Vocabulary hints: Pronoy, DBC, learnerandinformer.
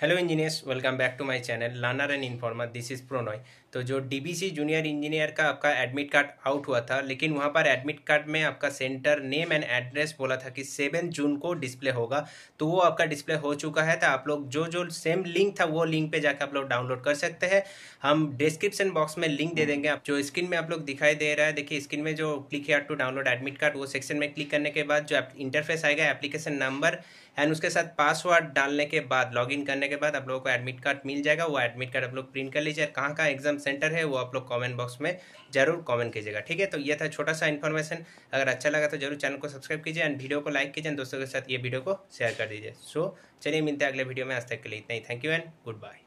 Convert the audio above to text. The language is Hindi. Hello engineers, welcome back to my channel learner and informer. This is Pronoy. तो जो डीबीसी जूनियर इंजीनियर का आपका एडमिट कार्ड आउट हुआ था, लेकिन वहां पर एडमिट कार्ड में आपका सेंटर नेम एंड एड्रेस बोला था कि 7 जून को डिस्प्ले होगा, तो वो आपका डिस्प्ले हो चुका है। तो आप लोग जो सेम लिंक था वो लिंक पे जाकर आप लोग डाउनलोड कर सकते हैं। हम डिस्क्रिप्शन बॉक्स में लिंक दे देंगे। आप जो स्क्रीन में आप लोग दिखाई दे रहा है, देखिए स्क्रीन में जो click here to download admit card, वो सेक्शन में क्लिक करने के बाद जो इंटरफेस आएगा एप्लीकेशन नंबर एंड उसके साथ पासवर्ड डालने के बाद लॉगिन करने के बाद आप लोगों को एडमिट कार्ड मिल जाएगा। वो एडमिट कार्ड आप लोग प्रिंट कर लीजिए। कहाँ का एग्जाम सेंटर है वो आप लोग कमेंट बॉक्स में जरूर कमेंट कीजिएगा, ठीक है। तो ये था छोटा सा इन्फॉर्मेशन। अगर अच्छा लगा तो जरूर चैनल को सब्सक्राइब कीजिए एंड वीडियो को लाइक कीजिए, दोस्तों के साथ ये वीडियो को शेयर कर दीजिए। सो चलिए मिलते हैं अगले वीडियो में। आज तक के लिए इतना ही। Thank you and good bye.